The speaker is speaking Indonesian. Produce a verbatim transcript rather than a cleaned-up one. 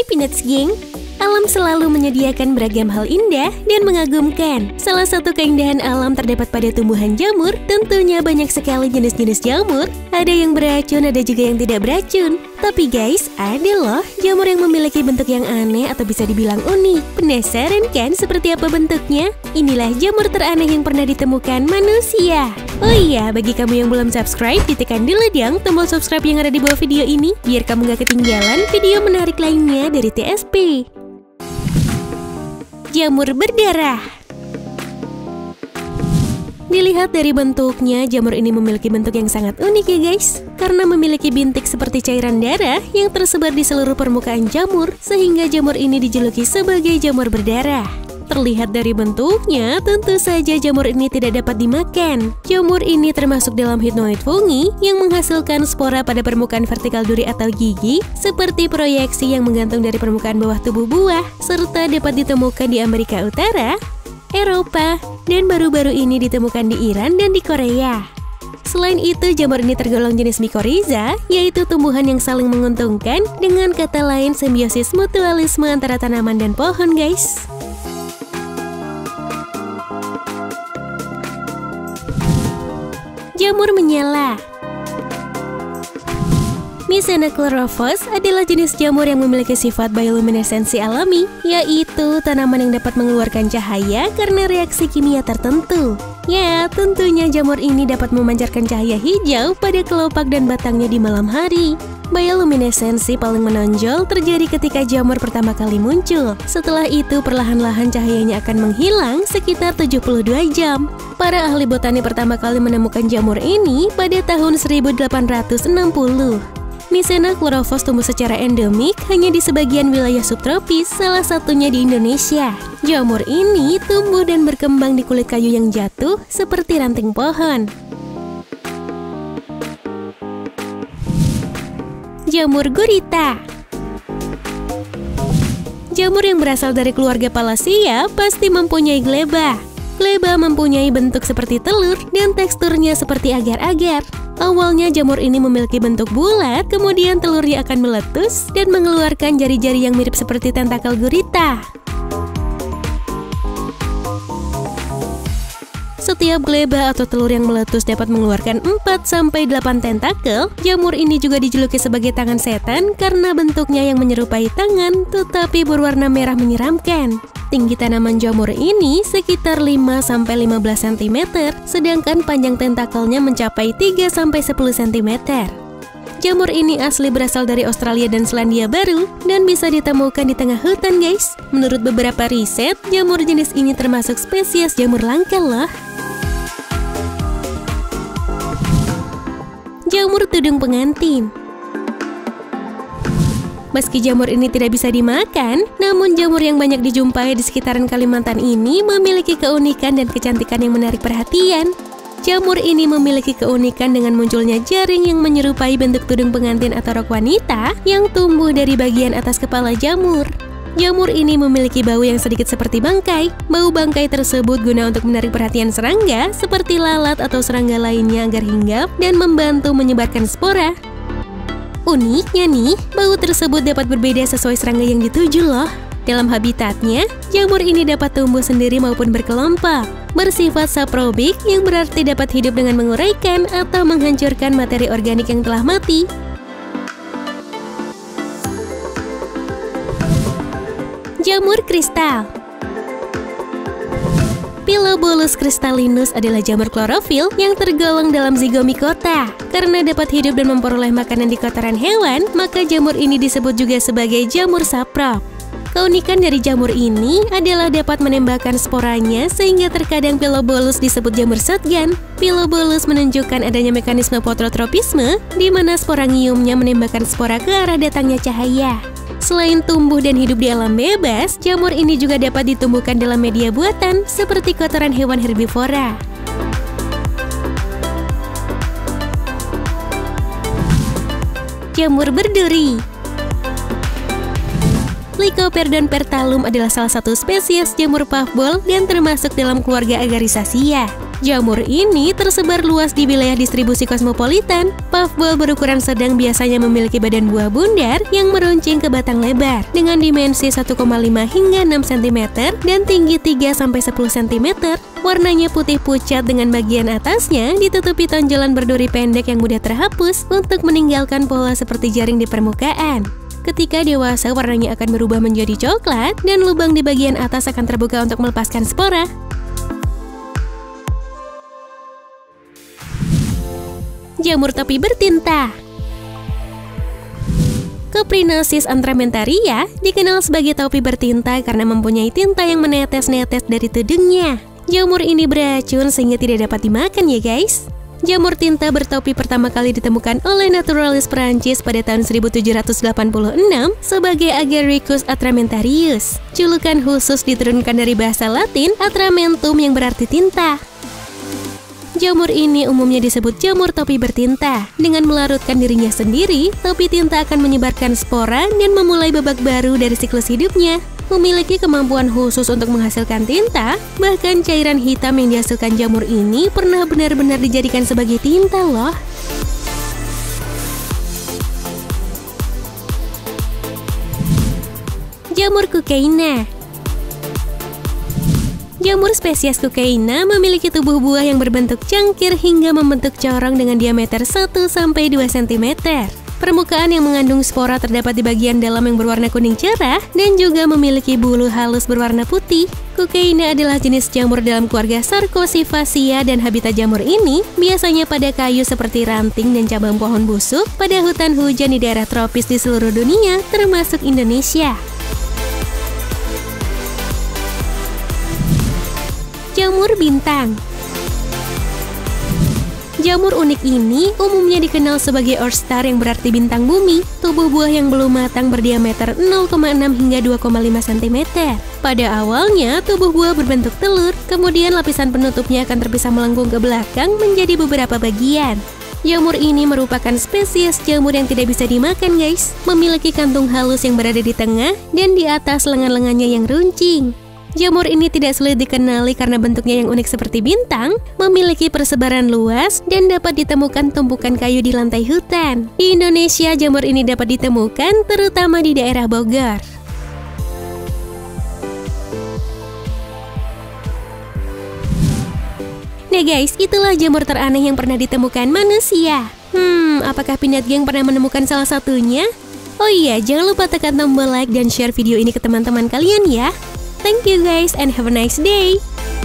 Hai Peanuts Gang, alam selalu menyediakan beragam hal indah dan mengagumkan. Salah satu keindahan alam terdapat pada tumbuhan jamur, tentunya banyak sekali jenis-jenis jamur. Ada yang beracun, ada juga yang tidak beracun. Tapi guys, ada loh jamur yang memiliki bentuk yang aneh atau bisa dibilang unik. Penasaran kan seperti apa bentuknya? Inilah jamur teraneh yang pernah ditemukan manusia. Oh iya, bagi kamu yang belum subscribe, ditekan dulu dong tombol subscribe yang ada di bawah video ini, biar kamu gak ketinggalan video menarik lainnya dari T S P. Jamur berdarah. Dilihat dari bentuknya, jamur ini memiliki bentuk yang sangat unik ya guys. Karena memiliki bintik seperti cairan darah yang tersebar di seluruh permukaan jamur, sehingga jamur ini dijuluki sebagai jamur berdarah. Terlihat dari bentuknya, tentu saja jamur ini tidak dapat dimakan. Jamur ini termasuk dalam hidnoid fungi yang menghasilkan spora pada permukaan vertikal duri atau gigi, seperti proyeksi yang menggantung dari permukaan bawah tubuh buah, serta dapat ditemukan di Amerika Utara, Eropa, dan baru-baru ini ditemukan di Iran dan di Korea. Selain itu, jamur ini tergolong jenis mikoriza, yaitu tumbuhan yang saling menguntungkan, dengan kata lain simbiosis mutualisme antara tanaman dan pohon, guys. Jamur menyala. Mycena chlorophos adalah jenis jamur yang memiliki sifat bioluminesensi alami, yaitu tanaman yang dapat mengeluarkan cahaya karena reaksi kimia tertentu. Ya, tentunya jamur ini dapat memancarkan cahaya hijau pada kelopak dan batangnya di malam hari. Bioluminesensi paling menonjol terjadi ketika jamur pertama kali muncul. Setelah itu, perlahan-lahan cahayanya akan menghilang sekitar tujuh puluh dua jam. Para ahli botani pertama kali menemukan jamur ini pada tahun seribu delapan ratus enam puluh. Mycena chlorophos tumbuh secara endemik hanya di sebagian wilayah subtropis, salah satunya di Indonesia. Jamur ini tumbuh dan berkembang di kulit kayu yang jatuh seperti ranting pohon. Jamur gurita. Jamur yang berasal dari keluarga Phallaceae pasti mempunyai gleba. Gleba mempunyai bentuk seperti telur dan teksturnya seperti agar-agar. Awalnya jamur ini memiliki bentuk bulat, kemudian telurnya akan meletus dan mengeluarkan jari-jari yang mirip seperti tentakel gurita. Setiap gleba atau telur yang meletus dapat mengeluarkan empat sampai delapan tentakel. Jamur ini juga dijuluki sebagai tangan setan karena bentuknya yang menyerupai tangan tetapi berwarna merah menyeramkan. Tinggi tanaman jamur ini sekitar lima sampai lima belas sentimeter, sedangkan panjang tentakelnya mencapai tiga sampai sepuluh sentimeter. Jamur ini asli berasal dari Australia dan Selandia Baru, dan bisa ditemukan di tengah hutan guys. Menurut beberapa riset, jamur jenis ini termasuk spesies jamur langka loh. Jamur tudung pengantin. Meski jamur ini tidak bisa dimakan, namun jamur yang banyak dijumpai di sekitaran Kalimantan ini memiliki keunikan dan kecantikan yang menarik perhatian. Jamur ini memiliki keunikan dengan munculnya jaring yang menyerupai bentuk tudung pengantin atau rok wanita yang tumbuh dari bagian atas kepala jamur. Jamur ini memiliki bau yang sedikit seperti bangkai. Bau bangkai tersebut guna untuk menarik perhatian serangga seperti lalat atau serangga lainnya agar hinggap dan membantu menyebarkan spora. Uniknya nih, bau tersebut dapat berbeda sesuai serangga yang dituju loh. Dalam habitatnya, jamur ini dapat tumbuh sendiri maupun berkelompok. Bersifat saprobik yang berarti dapat hidup dengan menguraikan atau menghancurkan materi organik yang telah mati. Jamur kristal. Pilobolus kristalinus adalah jamur klorofil yang tergolong dalam zygomicota. Karena dapat hidup dan memperoleh makanan di kotoran hewan, maka jamur ini disebut juga sebagai jamur saprop. Keunikan dari jamur ini adalah dapat menembakkan sporanya sehingga terkadang Pilobolus disebut jamur shotgun. Pilobolus menunjukkan adanya mekanisme fototropisme di mana sporangiumnya menembakkan spora ke arah datangnya cahaya. Selain tumbuh dan hidup di alam bebas, jamur ini juga dapat ditumbuhkan dalam media buatan seperti kotoran hewan herbivora. Jamur berduri. Lycoperdon pertalum adalah salah satu spesies jamur puffball dan termasuk dalam keluarga Agaricaceae. Jamur ini tersebar luas di wilayah distribusi kosmopolitan. Puffball berukuran sedang biasanya memiliki badan buah bundar yang meruncing ke batang lebar dengan dimensi satu koma lima hingga enam sentimeter dan tinggi tiga sampai sepuluh sentimeter. Warnanya putih pucat dengan bagian atasnya ditutupi tonjolan berduri pendek yang mudah terhapus untuk meninggalkan pola seperti jaring di permukaan. Ketika dewasa, warnanya akan berubah menjadi coklat dan lubang di bagian atas akan terbuka untuk melepaskan spora. Jamur topi bertinta. Koprinosis antramentaria dikenal sebagai topi bertinta karena mempunyai tinta yang menetes-netes dari tudungnya. Jamur ini beracun sehingga tidak dapat dimakan ya guys. Jamur tinta bertopi pertama kali ditemukan oleh naturalis Perancis pada tahun seribu tujuh ratus delapan puluh enam sebagai Agaricaceae atramentarius. Julukan khusus diturunkan dari bahasa Latin atramentum yang berarti tinta. Jamur ini umumnya disebut jamur topi bertinta. Dengan melarutkan dirinya sendiri, topi tinta akan menyebarkan spora dan memulai babak baru dari siklus hidupnya. Memiliki kemampuan khusus untuk menghasilkan tinta, bahkan cairan hitam yang dihasilkan jamur ini pernah benar-benar dijadikan sebagai tinta loh. Jamur Cuccaena. Jamur spesies Cuccaena memiliki tubuh buah yang berbentuk cangkir hingga membentuk corong dengan diameter satu sampai dua sentimeter. Permukaan yang mengandung spora terdapat di bagian dalam yang berwarna kuning cerah dan juga memiliki bulu halus berwarna putih. Cuccaena adalah jenis jamur dalam keluarga Sarcoscyphaceae dan habitat jamur ini biasanya pada kayu seperti ranting dan cabang pohon busuk pada hutan hujan di daerah tropis di seluruh dunia termasuk Indonesia. Jamur bintang. Jamur unik ini umumnya dikenal sebagai All-Star yang berarti bintang bumi. Tubuh buah yang belum matang berdiameter nol koma enam hingga dua koma lima sentimeter. Pada awalnya, tubuh buah berbentuk telur, kemudian lapisan penutupnya akan terpisah melengkung ke belakang menjadi beberapa bagian. Jamur ini merupakan spesies jamur yang tidak bisa dimakan guys. Memiliki kantung halus yang berada di tengah dan di atas lengan-lengannya yang runcing. Jamur ini tidak sulit dikenali karena bentuknya yang unik seperti bintang, memiliki persebaran luas, dan dapat ditemukan tumpukan kayu di lantai hutan. Di Indonesia, jamur ini dapat ditemukan terutama di daerah Bogor. Nah guys, itulah jamur teraneh yang pernah ditemukan manusia. Hmm, apakah Pinat Geng pernah menemukan salah satunya? Oh iya, jangan lupa tekan tombol like dan share video ini ke teman-teman kalian ya. Thank you guys and have a nice day.